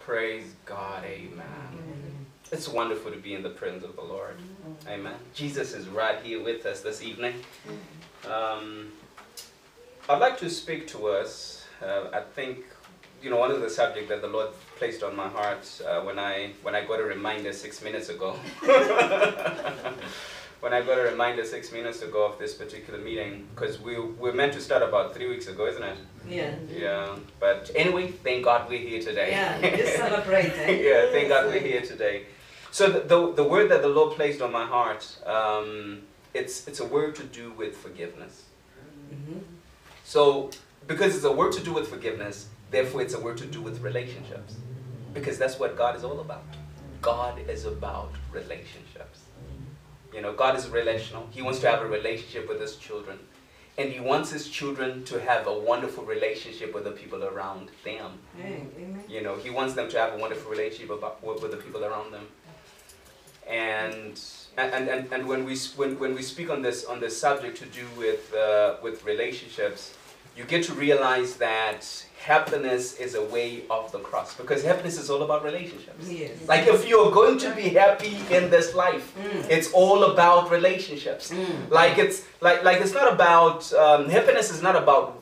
Praise God. Amen. Amen. It's wonderful to be in the presence of the Lord. Amen. Amen. Jesus is right here with us this evening. I'd like to speak to us, I think, you know, one of the subjects that the Lord placed on my heart when I got a reminder 6 minutes ago. When I got a reminder 6 minutes ago of this particular meeting, because we were meant to start about 3 weeks ago, isn't it? Yeah. Yeah. But anyway, thank God we're here today. Yeah, just celebrate. Yeah, thank God we're here today. So the word that the Lord placed on my heart, it's a word to do with forgiveness. Mm-hmm. So because it's a word to do with forgiveness, therefore it's a word to do with relationships, because that's what God is all about. God is about relationships. You know, God is relational. He wants to have a relationship with his children. And he wants his children to have a wonderful relationship with the people around them. Amen. You know, he wants them to have a wonderful relationship with the people around them. And when we speak on this subject to do with relationships, you get to realize that happiness is a way of the cross, because happiness is all about relationships. Yes. Like if you're going to be happy in this life, it's all about relationships. Like it's not about happiness is not about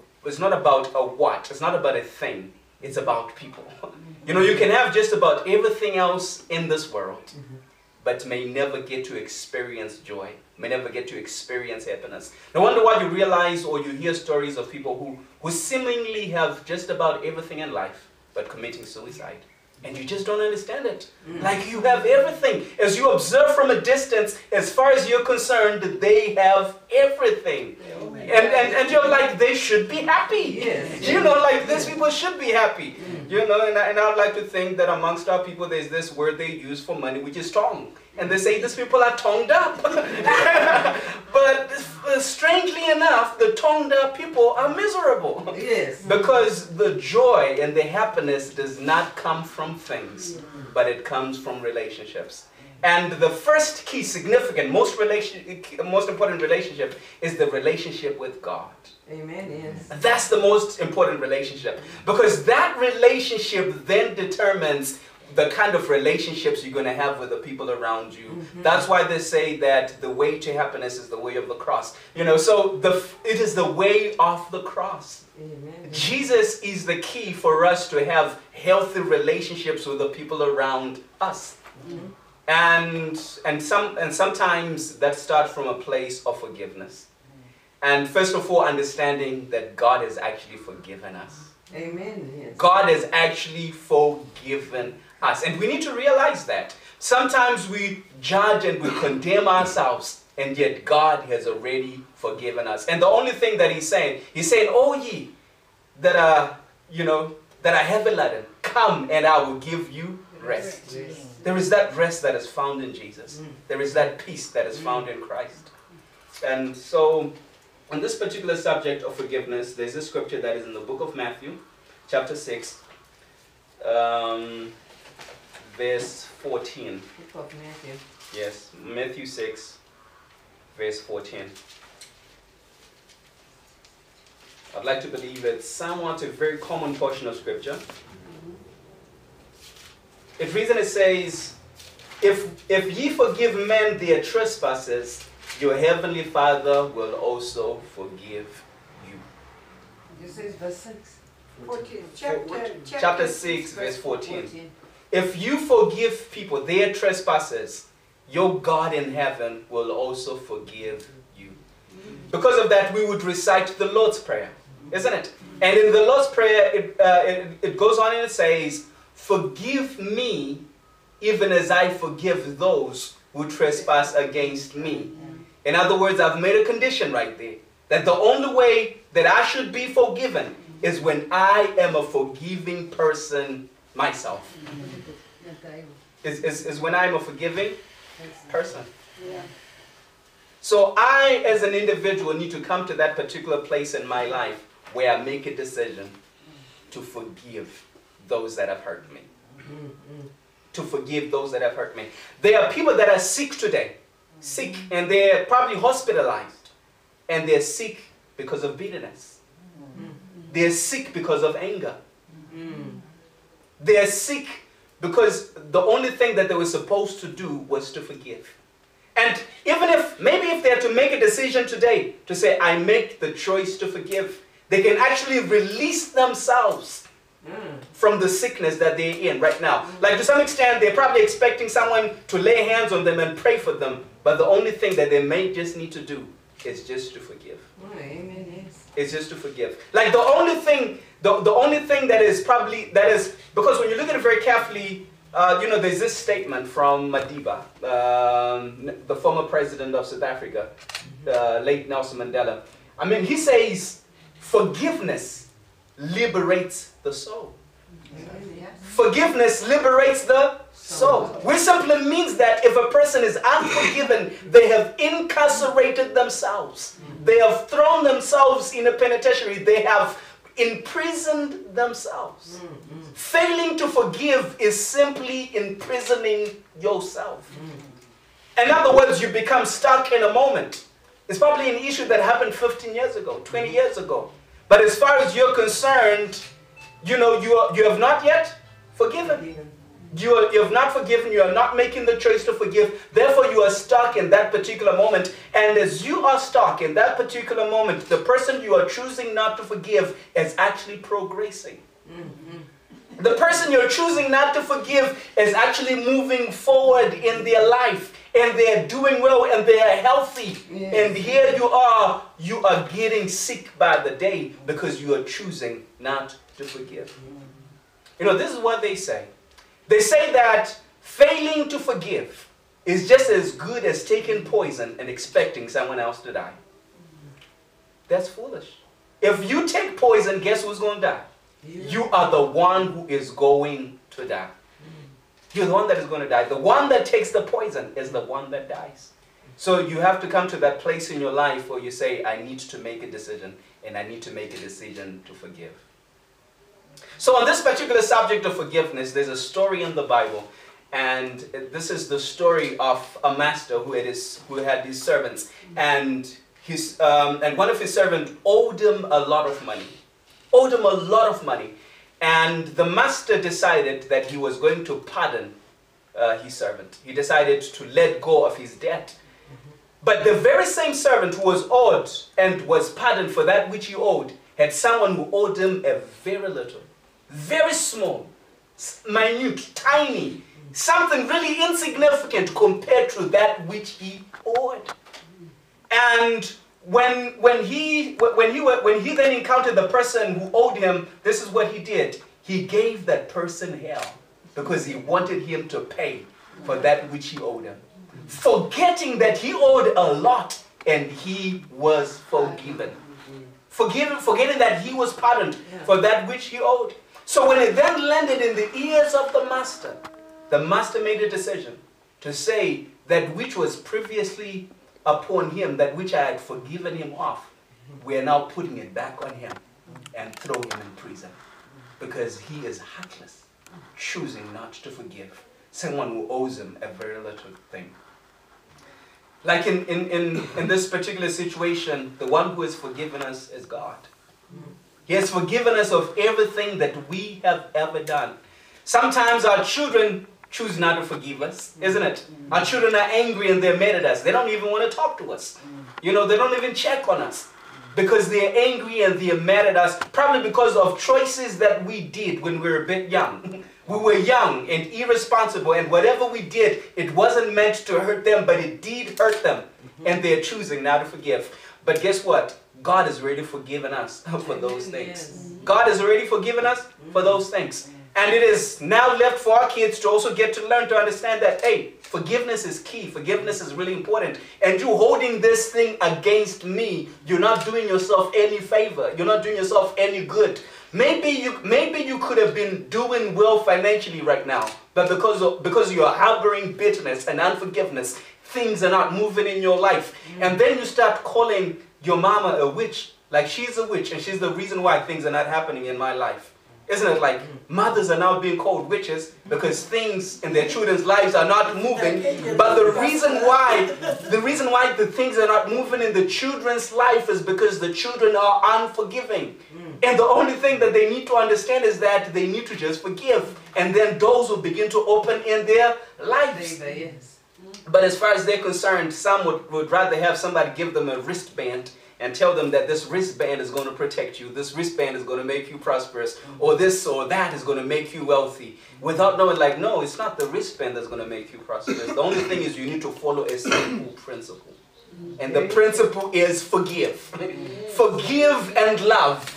a what. It's not about a thing. It's about people. You know, you can have just about everything else in this world, but may never get to experience joy, may never get to experience happiness. No wonder why you realize or you hear stories of people who seemingly have just about everything in life, but committing suicide. And you just don't understand it. Like you have everything. As you observe from a distance, as far as you're concerned, they have everything. Oh, and you're like, they should be happy. Yes. You know, like these people should be happy. You know, and I'd like to think that amongst our people, there's this word they use for money, which is tongue. And they say, these people are tongued up. But strangely enough, the tongued up people are miserable. Yes. Because the joy and the happiness does not come from things, but it comes from relationships. And the first key, significant, most important relationship is the relationship with God. Amen, yes. That's the most important relationship, because that relationship then determines the kind of relationships you're going to have with the people around you. That's why they say that the way to happiness is the way of the cross. You know, so it is the way of the cross. Amen. Jesus is the key for us to have healthy relationships with the people around us. And sometimes that starts from a place of forgiveness. And first of all, understanding that God has actually forgiven us. Amen. Yes. God has actually forgiven us. And we need to realize that. Sometimes we judge and we condemn ourselves, and yet God has already forgiven us. And the only thing that he's saying, "Oh ye that are, you know, that are heavy laden, come and I will give you rest." Yes. There is that rest that is found in Jesus. There is that peace that is found in Christ. And so on this particular subject of forgiveness, there's a scripture that is in the book of Matthew, chapter 6, verse 14. Book of Matthew. Yes, Matthew 6, verse 14. I'd like to believe it's somewhat a very common portion of scripture. It reads and it says, if ye forgive men their trespasses, your heavenly Father will also forgive you. This is verse 6. 14. Chapter 6, verse 14. If you forgive people their trespasses, your God in heaven will also forgive you. Because of that, we would recite the Lord's Prayer, isn't it? And in the Lord's Prayer, it goes on and it says, "Forgive me, even as I forgive those who trespass against me." In other words, I've made a condition right there, that the only way that I should be forgiven is when I am a forgiving person myself. Is when I'm a forgiving person. So I, as an individual, need to come to that particular place in my life where I make a decision to forgive those that have hurt me. To forgive those that have hurt me. There are people that are sick today. Sick, and they're probably hospitalized, and they're sick because of bitterness. They're sick because of anger. They're sick because the only thing that they were supposed to do was to forgive. And even if, maybe if they had to make a decision today to say, I make the choice to forgive, they can actually release themselves from the sickness that they're in right now. Like, to some extent, they're probably expecting someone to lay hands on them and pray for them, but the only thing that they may just need to do is just to forgive. Amen. It's just to forgive. Like, the only thing, the only thing that is probably, that is, because when you look at it very carefully, you know, there's this statement from Madiba, the former president of South Africa, late Nelson Mandela. I mean, he says, forgiveness liberates the soul. Forgiveness liberates the soul. Which simply means that if a person is unforgiven, they have incarcerated themselves. They have thrown themselves in a penitentiary. They have imprisoned themselves. Failing to forgive is simply imprisoning yourself. In other words, you become stuck in a moment. It's probably an issue that happened 15 years ago, 20 years ago. But as far as you're concerned, you know, you have not yet forgiven. You have not forgiven. You are not making the choice to forgive. Therefore, you are stuck in that particular moment. And as you are stuck in that particular moment, the person you are choosing not to forgive is actually progressing. The person you're choosing not to forgive is actually moving forward in their life. And they're doing well and they're healthy. And here you are getting sick by the day because you are choosing not to forgive. You know, this is what they say. They say that failing to forgive is just as good as taking poison and expecting someone else to die. That's foolish. If you take poison, guess who's going to die? You are the one who is going to die. You're the one that is going to die. The one that takes the poison is the one that dies. So you have to come to that place in your life where you say, I need to make a decision, and I need to make a decision to forgive. So on this particular subject of forgiveness, there's a story in the Bible, and this is the story of a master who had his servants, and one of his servants owed him a lot of money. Owed him a lot of money. And the master decided that he was going to pardon his servant. He decided to let go of his debt. But the very same servant who was owed and was pardoned for that which he owed had someone who owed him a very little, very small, minute, tiny, something really insignificant compared to that which he owed. And when he then encountered the person who owed him, this is what he did. He gave that person hell because he wanted him to pay for that which he owed him, forgetting that he owed a lot and he was forgiven. Forgetting that he was pardoned for that which he owed. So when it then landed in the ears of the master made a decision to say that which was previously upon him, that which I had forgiven him of, we are now putting it back on him and throw him in prison. Because he is heartless, choosing not to forgive someone who owes him a very little thing. Like in this particular situation, the one who has forgiven us is God. He has forgiven us of everything that we have ever done. Sometimes our children choose not to forgive us, isn't it? Our children are angry and they're mad at us. They don't even want to talk to us. You know, they don't even check on us because they're angry and they're mad at us, probably because of choices that we did when we were a bit young. We were young and irresponsible, and whatever we did, it wasn't meant to hurt them, but it did hurt them. And they're choosing not to forgive. But guess what? God has already forgiven us for those things. God has already forgiven us for those things. And it is now left for our kids to also get to learn to understand that, hey, forgiveness is key. Forgiveness is really important. And you holding this thing against me, you're not doing yourself any favor. You're not doing yourself any good. Maybe you could have been doing well financially right now, but because you are harboring bitterness and unforgiveness, things are not moving in your life. And then you start calling your mama a witch, like she's a witch and she's the reason why things are not happening in my life. Isn't it like mothers are now being called witches because things in their children's lives are not moving? But the reason why the things are not moving in the children's life is because the children are unforgiving. And the only thing that they need to understand is that they need to just forgive. And then doors will begin to open in their lives. Yes. But as far as they're concerned, some would rather have somebody give them a wristband and tell them that this wristband is going to protect you, this wristband is going to make you prosperous, or this or that is going to make you wealthy, without knowing, like, no, it's not the wristband that's going to make you prosperous. The only thing is you need to follow a simple principle. And the principle is forgive. Forgive and love.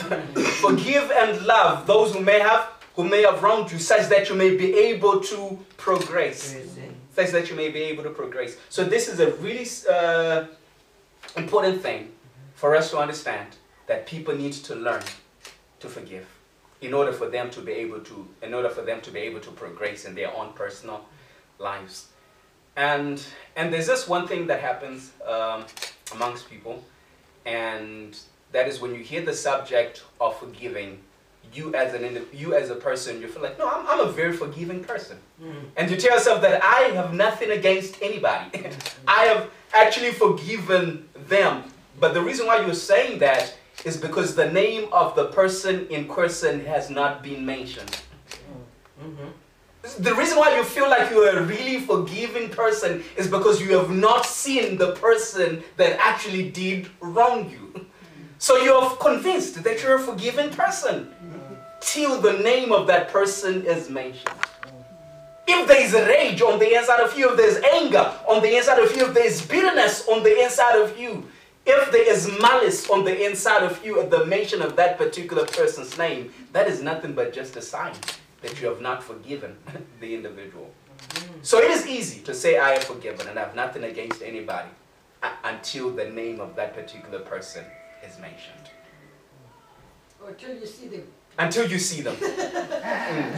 Forgive and love those who may have wronged you, such that you may be able to progress. Such that you may be able to progress. So this is a really important thing for us to understand, that people need to learn to forgive in order for them to be able to progress in their own personal lives. And there's this one thing that happens amongst people, and that is when you hear the subject of forgiving, you as a person, you feel like, no, I'm a very forgiving person. Mm-hmm. And you tell yourself that I have nothing against anybody. Mm-hmm. I have actually forgiven them. But the reason why you're saying that is because the name of the person in question has not been mentioned. Mm-hmm. The reason why you feel like you are a really forgiving person is because you have not seen the person that actually did wrong you. So you're convinced that you're a forgiving person till the name of that person is mentioned. If there is rage on the inside of you, if there is anger on the inside of you, if there is bitterness on the inside of you, if there is malice on the inside of you at the mention of that particular person's name, that is nothing but just a sign that you have not forgiven the individual. So it is easy to say I have forgiven and I have nothing against anybody until the name of that particular person is mentioned. Or until you see them. Until you see them.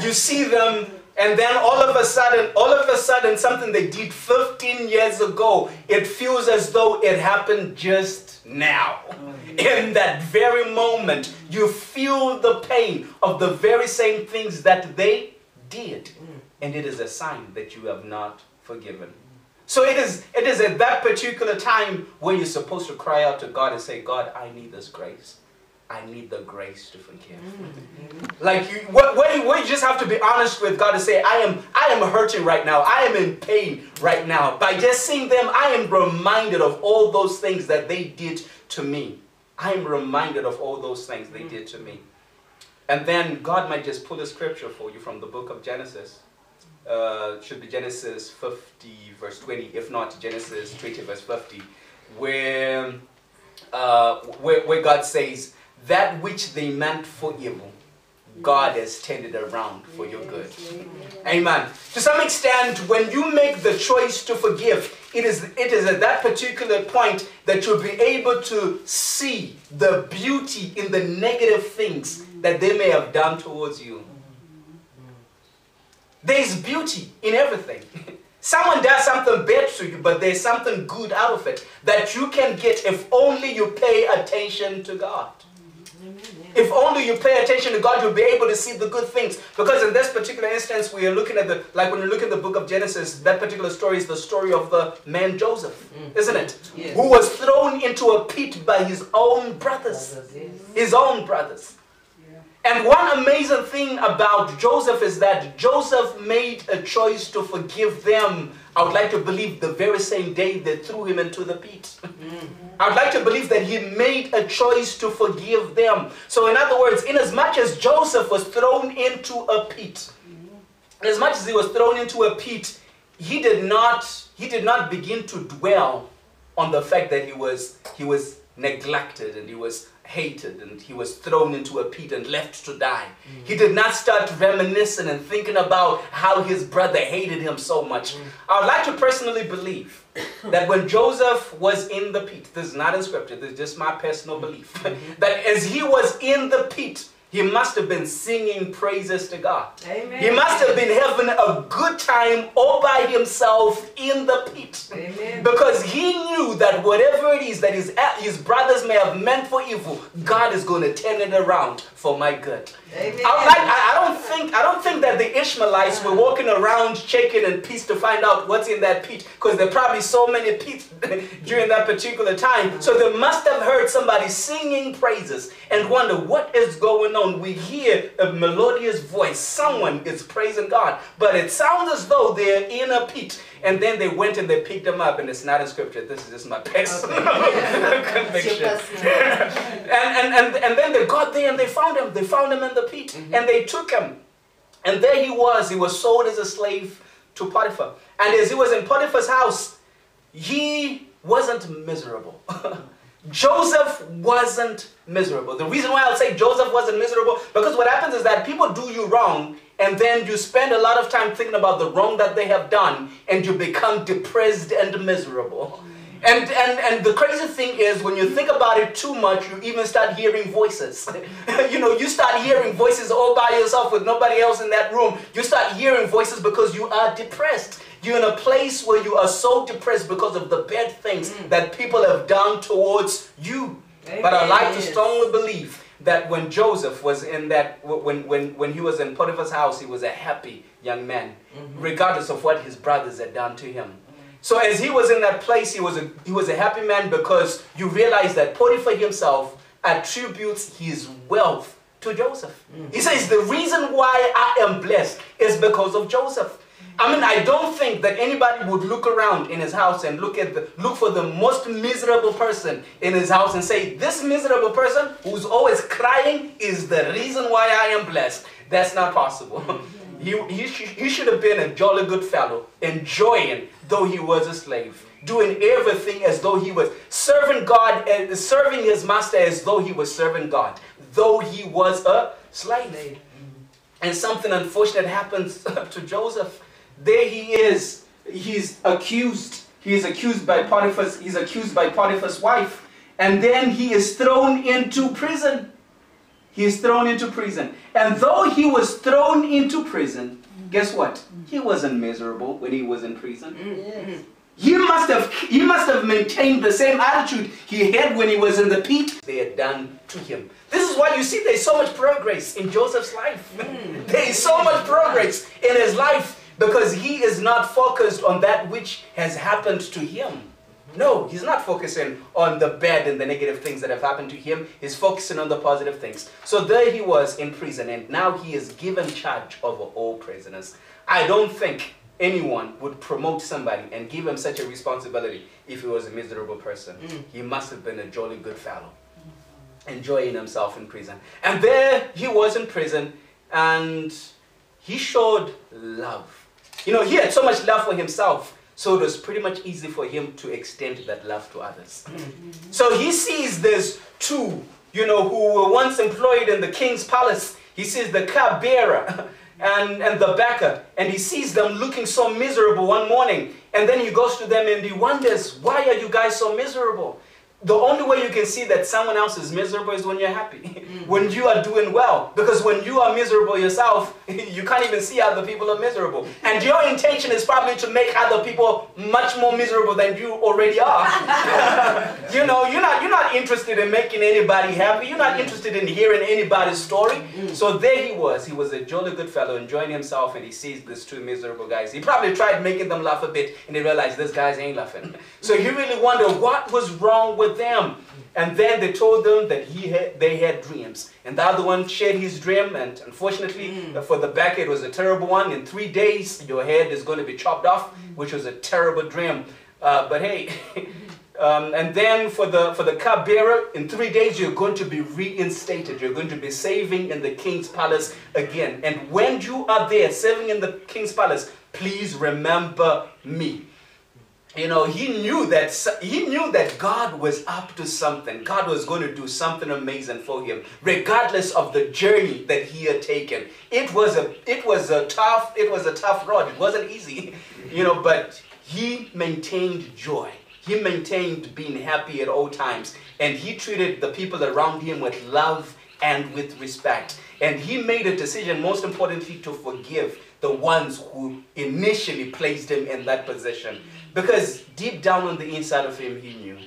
You see them, and then all of a sudden something they did 15 years ago, it feels as though it happened just now. In that very moment, you feel the pain of the very same things that they did. And it is a sign that you have not forgiven. So it is at that particular time where you're supposed to cry out to God and say, God, I need this grace. I need the grace to forgive. Like, you just have to be honest with God and say, I am hurting right now. I am in pain right now. By just seeing them, I am reminded of all those things that they did to me. I am reminded of all those things they did to me. And then God might just pull a scripture for you from the book of Genesis. Should be Genesis 50 verse 20, if not Genesis 20 verse 50, where God says, that which they meant for evil, God has turned it around for your good. Amen. To some extent, when you make the choice to forgive, it is at that particular point that you'll be able to see the beauty in the negative things that they may have done towards you. There's beauty in everything. Someone does something bad to you, but there's something good out of it that you can get if only you pay attention to God. If only you pay attention to God, you'll be able to see the good things. Because in this particular instance, we are looking at when you look at the book of Genesis, that particular story is the story of the man Joseph, isn't it? Yes. Who was thrown into a pit by his own brothers. His own brothers. And one amazing thing about Joseph is that Joseph made a choice to forgive them. I would like to believe the very same day they threw him into the pit. I would like to believe that he made a choice to forgive them. So in other words, inasmuch as Joseph was thrown into a pit, he did not begin to dwell on the fact that he was neglected and he was hated and he was thrown into a pit and left to die. He did not start reminiscing and thinking about how his brother hated him so much. I would like to personally believe that when Joseph was in the pit, this is not in scripture, this is just my personal belief, that as he was in the pit, He must have been singing praises to God. Amen. He must have been having a good time all by himself in the pit. Amen. Because he knew that whatever it is that his brothers may have meant for evil, God is going to turn it around for my good. Amen. I don't think that the Ishmaelites were walking around checking in peace to find out what's in that pit, because there are probably so many pits during that particular time. So they must have heard somebody singing praises and wonder what is going on. We hear a melodious voice. Someone is praising God, but it sounds as though they're in a pit. And then they went and they picked them up, and it's not in scripture. This is just my personal conviction. And then they got there and they found him. They found him in the pit, and they took him. And there he was. He was sold as a slave to Potiphar. And as he was in Potiphar's house, he wasn't miserable. Joseph wasn't miserable. The reason why I'll say Joseph wasn't miserable, because what happens is that people do you wrong, and then you spend a lot of time thinking about the wrong that they have done, and you become depressed and miserable. And the crazy thing is, when you think about it too much, you even start hearing voices. You know, you start hearing voices all by yourself with nobody else in that room. You start hearing voices because you are depressed. You're in a place where you are so depressed because of the bad things that people have done towards you. Amen. But I like to strongly believe that when Joseph was in that, when he was in Potiphar's house, he was a happy young man, regardless of what his brothers had done to him. So as he was in that place, he was a happy man, because you realize that Potiphar himself attributes his wealth to Joseph. He says, the reason why I am blessed is because of Joseph. I mean, I don't think that anybody would look around in his house and look for the most miserable person in his house and say, this miserable person who's always crying is the reason why I am blessed. That's not possible. He should have been a jolly good fellow, enjoying though he was a slave, doing everything as though he was serving God, and serving his master as though he was serving God, though he was a slave. And something unfortunate happens to Joseph. There he is. He's accused. He is accused by Potiphar's. He's accused by Potiphar's wife, and then he is thrown into prison. He is thrown into prison. And though he was thrown into prison, guess what? He wasn't miserable when he was in prison. He must have maintained the same attitude he had when he was in the pit. They had done to him. This is why you see there's so much progress in Joseph's life. There is so much progress in his life, because he is not focused on that which has happened to him. No, he's not focusing on the bad and the negative things that have happened to him. He's focusing on the positive things. So there he was in prison, and now he is given charge over all prisoners. I don't think anyone would promote somebody and give him such a responsibility if he was a miserable person. He must have been a jolly good fellow, enjoying himself in prison. And there he was in prison, and he showed love. You know, he had so much love for himself, so it was pretty much easy for him to extend that love to others. So he sees these two, you know, who were once employed in the king's palace. He sees the cupbearer and the baker, and he sees them looking so miserable one morning. And then he goes to them and he wonders, why are you guys so miserable? The only way you can see that someone else is miserable is when you're happy, when you are doing well. Because when you are miserable yourself, you can't even see other people are miserable. And your intention is probably to make other people much more miserable than you already are. You know, you're not interested in making anybody happy. You're not interested in hearing anybody's story. So there he was. He was a jolly good fellow enjoying himself, and he sees these two miserable guys. He probably tried making them laugh a bit, and he realized these guys ain't laughing. So he really wondered what was wrong with them. And then they told them that they had dreams, and the other one shared his dream, and unfortunately for the back, it was a terrible one. In 3 days your head is going to be chopped off, which was a terrible dream, but hey. And then for the cupbearer, in 3 days you're going to be reinstated. You're going to be serving in the king's palace again, and when you are there serving in the king's palace, please remember me. You know, he knew that God was up to something. God was going to do something amazing for him, regardless of the journey that he had taken. It was a tough road. It wasn't easy, you know, but he maintained joy. He maintained being happy at all times, and he treated the people around him with love and with respect. And he made a decision, most importantly, to forgive the ones who initially placed him in that position. Because deep down on the inside of him, he knew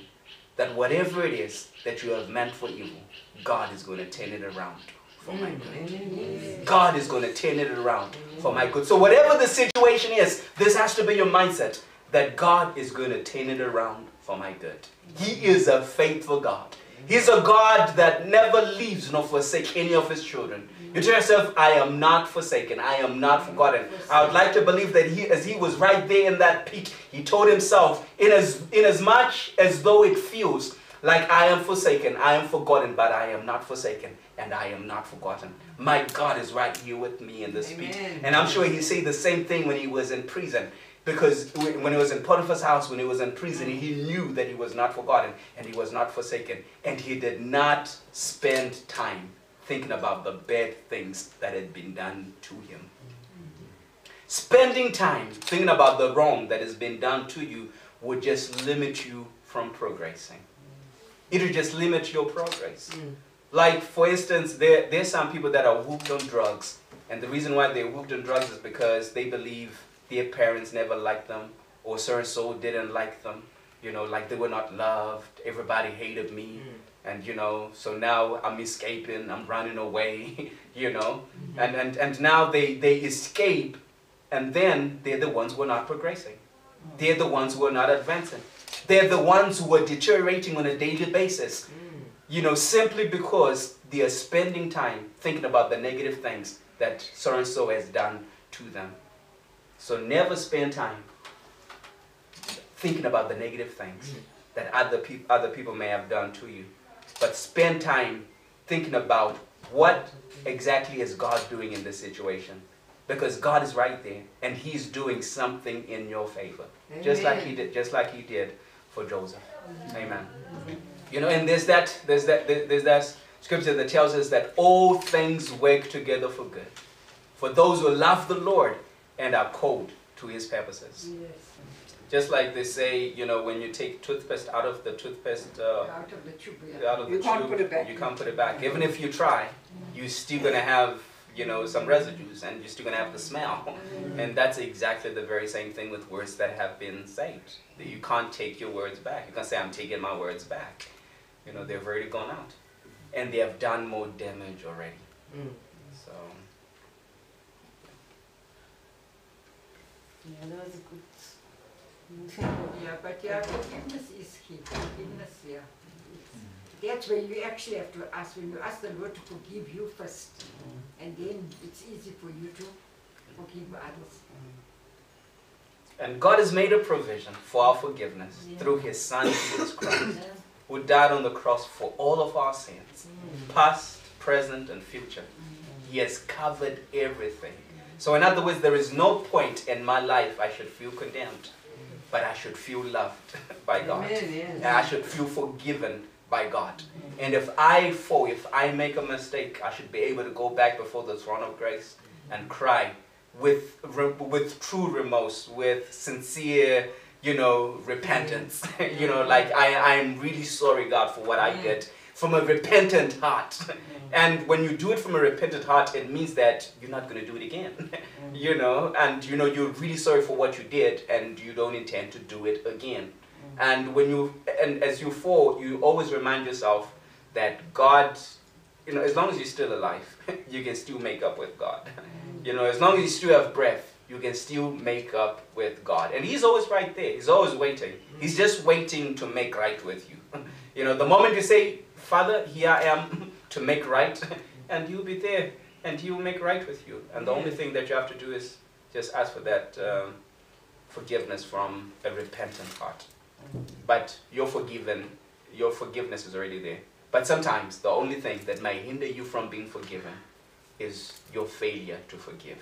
that whatever it is that you have meant for evil, God is going to turn it around for my good. God is going to turn it around for my good. So whatever the situation is, this has to be your mindset, that God is going to turn it around for my good. He is a faithful God. He's a God that never leaves nor forsakes any of his children. You tell yourself, I am not forsaken. I am not forgotten. I would like to believe that he, as he was right there in that peak, he told himself, in as much as though it feels like I am forsaken, I am forgotten, but I am not forsaken and I am not forgotten. My God is right here with me in this peak. And I'm sure he said the same thing when he was in prison. Because when he was in Potiphar's house, when he was in prison, he knew that he was not forgotten and he was not forsaken. And he did not spend time thinking about the bad things that had been done to him. Spending time thinking about the wrong that has been done to you would just limit you from progressing. It would just limit your progress. Like, for instance, there's some people that are hooked on drugs. And the reason why they're hooked on drugs is because they believe their parents never liked them, or so-and-so didn't like them, you know, like they were not loved, everybody hated me, and you know, so now I'm escaping, I'm running away, you know, and now they escape, and then they're the ones who are not progressing. They're the ones who are not advancing. They're the ones who are deteriorating on a daily basis, you know, simply because they are spending time thinking about the negative things that so-and-so has done to them. So never spend time thinking about the negative things that other people may have done to you. But spend time thinking about what exactly is God doing in this situation. Because God is right there and he's doing something in your favor. Just like he did for Joseph. Amen. You know, and there's that scripture that tells us that all things work together for good, for those who love the Lord and are called to his purposes. Yes. Just like they say, you know, when you take toothpaste out of the toothpaste, out of the tube, yeah. You can't put it back. Even if you try, you're still going to have, you know, some residues, and you're still going to have the smell. And that's exactly the very same thing with words that have been said. You can't take your words back. You can't say, I'm taking my words back. You know, they've already gone out. And they have done more damage already. So... yeah, that was a good. Yeah, but yeah, forgiveness is key. Forgiveness, yeah. That's where you actually have to ask. When you ask the Lord to forgive you first, and then it's easy for you to forgive others. And God has made a provision for our forgiveness through his Son, Jesus Christ, who died on the cross for all of our sins, past, present, and future. He has covered everything. So in other words, there is no point in my life I should feel condemned, but I should feel loved by God. Amen, yes. And I should feel forgiven by God. And if I fall, if I make a mistake, I should be able to go back before the throne of grace and cry with true remorse, with sincere, you know, repentance. You know, like I'm really sorry, God, for what I did. From a repentant heart. And when you do it from a repentant heart, it means that you're not going to do it again. You know, and you know, you're really sorry for what you did and you don't intend to do it again. And when you, and as you fall, you always remind yourself that God, you know, as long as you're still alive, you can still make up with God. You know, as long as you still have breath, you can still make up with God. And he's always right there. He's always waiting. He's just waiting to make right with you. You know, the moment you say, Father, here I am to make right, and you'll be there, and he'll make right with you. And the only thing that you have to do is just ask for that forgiveness from a repentant heart. But you're forgiven, your forgiveness is already there. But sometimes the only thing that may hinder you from being forgiven is your failure to forgive.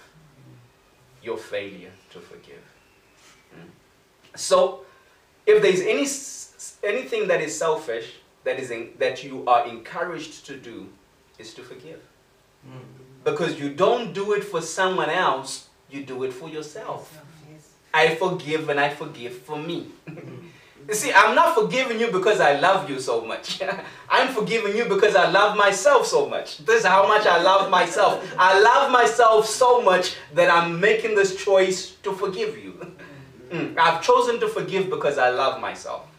Your failure to forgive. So, if there's anything that is selfish, that you are encouraged to do, is to forgive. Because you don't do it for someone else, you do it for yourself. I forgive and I forgive for me. You see, I'm not forgiving you because I love you so much. I'm forgiving you because I love myself so much. This is how much I love myself. I love myself so much that I'm making this choice to forgive you. I've chosen to forgive because I love myself.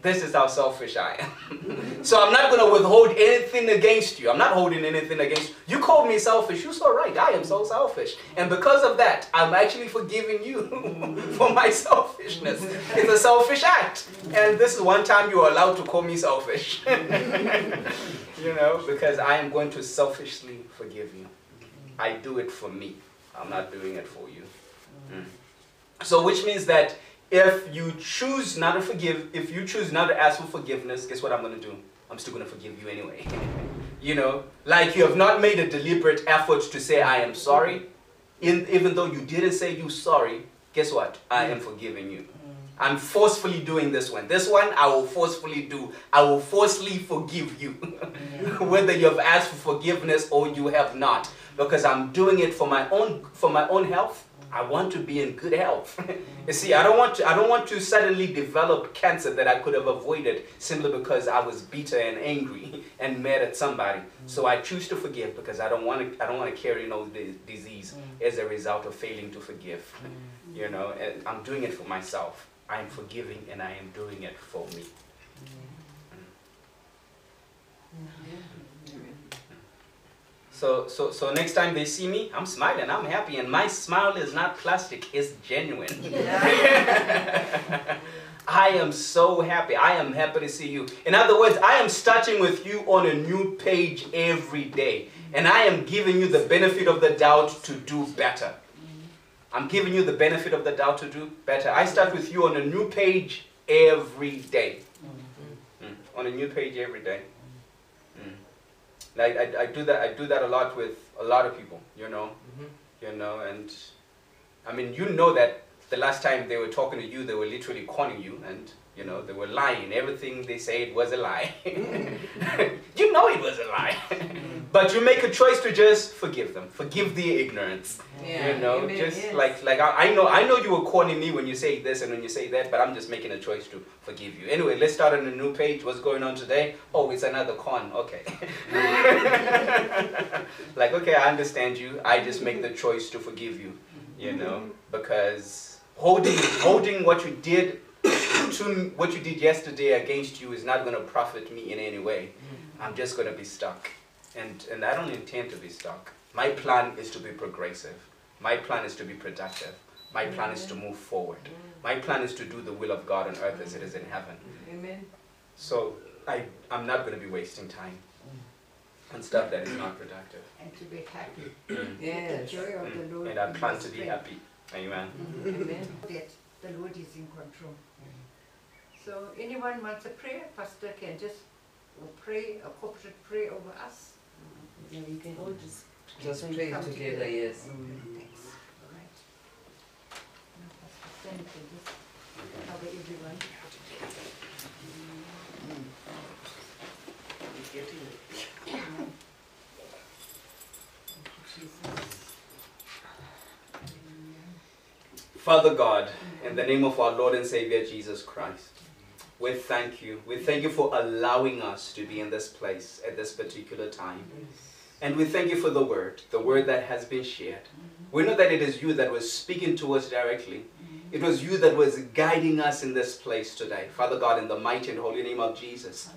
This is how selfish I am. So I'm not going to withhold anything against you. I'm not holding anything against you. You called me selfish. You're so right. I am so selfish. And because of that, I'm actually forgiving you for my selfishness. It's a selfish act. And this is one time you're allowed to call me selfish. You know, because I am going to selfishly forgive you. I do it for me. I'm not doing it for you. So which means that if you choose not to forgive, if you choose not to ask for forgiveness, guess what I'm going to do? I'm still going to forgive you anyway. You know, like you have not made a deliberate effort to say I am sorry. Even though you didn't say you sorry, guess what? I am forgiving you. I'm forcefully doing this one. This one I will forcefully do. I will forcefully forgive you. Whether you have asked for forgiveness or you have not. Because I'm doing it for my own health. I want to be in good health. You see, I don't want to suddenly develop cancer that I could have avoided simply because I was bitter and angry and mad at somebody. So I choose to forgive because I don't want to carry no disease as a result of failing to forgive. You know, and I'm doing it for myself. I'm forgiving and I am doing it for me. So next time they see me, I'm smiling, I'm happy, and my smile is not plastic, it's genuine. I am so happy. I am happy to see you. In other words, I am starting with you on a new page every day, and I am giving you the benefit of the doubt to do better. I'm giving you the benefit of the doubt to do better. I start with you on a new page every day. On a new page every day. Like I do that a lot with a lot of people, you know, and I mean, you know that the last time they were talking to you, they were literally conning you, and you know they were lying. Everything they said was a lie. You know it was a lie, but you make a choice to just forgive them, forgive their ignorance. Yeah, you know, just yes. I know you were calling me when you say this and when you say that, but I'm just making a choice to forgive you. Anyway, let's start on a new page. What's going on today? Oh, it's another con. Okay. Like, okay, I understand you. I just make the choice to forgive you. You know, because holding what you did to what you did yesterday against you is not going to profit me in any way. I'm just going to be stuck. And I don't intend to be stuck. My plan is to be progressive. My plan is to be productive. My plan is to move forward. My plan is to do the will of God on earth as it is in heaven. Amen. So I'm not going to be wasting time on stuff that is not productive. And to be happy. Yes. The joy of the Lord. And I plan to be happy. Amen. Amen. That the Lord is in control. So anyone wants a prayer, Pastor can just pray a corporate prayer over us. Yeah, you can all just pray together, yes. Thanks. All right. Thank you for this. Cover everyone. Father God, in the name of our Lord and Savior Jesus Christ, we thank you. We thank you for allowing us to be in this place at this particular time. And we thank you for the word that has been shared. We know that it is you that was speaking to us directly. It was you that was guiding us in this place today, Father God, in the mighty and holy name of Jesus.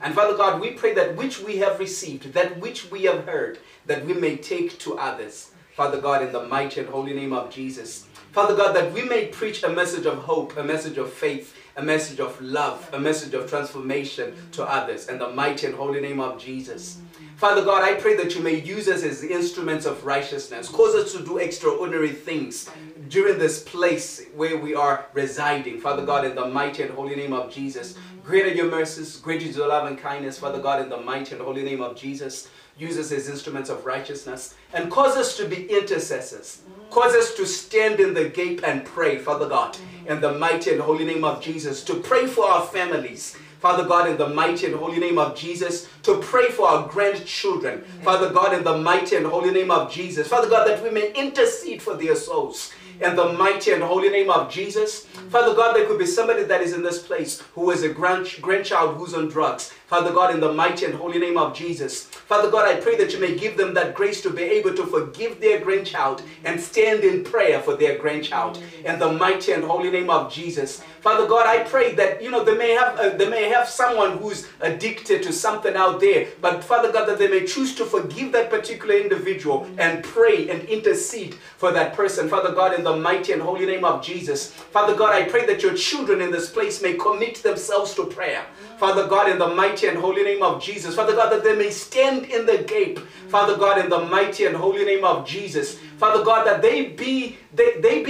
And Father God, we pray that which we have received, that which we have heard, that we may take to others, Father God, in the mighty and holy name of Jesus. Father God, that we may preach a message of hope, a message of faith, a message of love, a message of transformation to others, in the mighty and holy name of Jesus. Father God, I pray that you may use us as instruments of righteousness. Cause us to do extraordinary things during this place where we are residing. Father God, in the mighty and holy name of Jesus. Greater your mercies, greater your love and kindness. Father God, in the mighty and holy name of Jesus. Use us as instruments of righteousness. And cause us to be intercessors. Cause us to stand in the gap and pray, Father God, in the mighty and holy name of Jesus. To pray for our families. Father God, in the mighty and holy name of Jesus, to pray for our grandchildren. Father God, in the mighty and holy name of Jesus. Father God, that we may intercede for their souls. in the mighty and holy name of Jesus. Father God, there could be somebody that is in this place who is a grandchild who's on drugs. Father God, in the mighty and holy name of Jesus. Father God, I pray that you may give them that grace to be able to forgive their grandchild and stand in prayer for their grandchild. In the mighty and holy name of Jesus. Father God, I pray that, they may have someone who's addicted to something out there. But Father God, that they may choose to forgive that particular individual and pray and intercede for that person. Father God, in the mighty and holy name of Jesus. Father God, I pray that your children in this place may commit themselves to prayer. Father God, in the mighty and holy name of Jesus. Father God, that they may stand in the gap. Father God, in the mighty and holy name of Jesus. Father God, that they be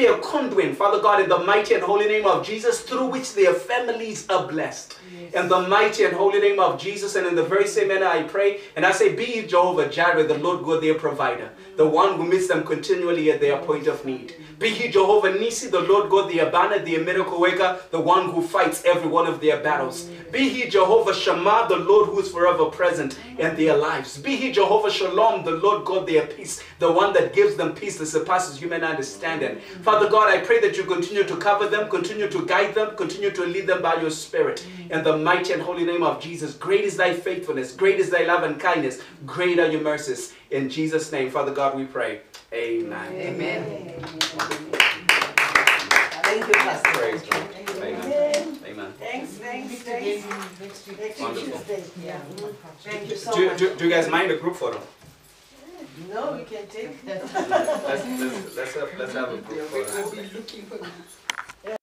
a conduit, Father God, in the mighty and holy name of Jesus, through which their families are blessed. Yes. In the mighty and holy name of Jesus, and in the very same manner I pray, and I say, be Jehovah Jireh, the Lord God, their provider, the one who meets them continually at their point of need. Be he Jehovah Nisi, the Lord God, the Abana, the miracle worker, the one who fights every one of their battles. Be he Jehovah Shema, the Lord who is forever present in their lives. Be he Jehovah Shalom, the Lord God, their peace, the one that gives them peace that surpasses human understanding. Father God, I pray that you continue to cover them, continue to guide them, continue to lead them by your Spirit. In the mighty and holy name of Jesus, great is thy faithfulness, great is thy love and kindness, great are your mercies. In Jesus' name, Father God, we pray. Amen. Amen. Amen. Thank you, Pastor. Praise God. Amen. Amen. Thanks. Wonderful. Yeah. Thank you so much. Do you guys mind a group photo? No, we can take that. Let's have a group photo. We'll be looking for that.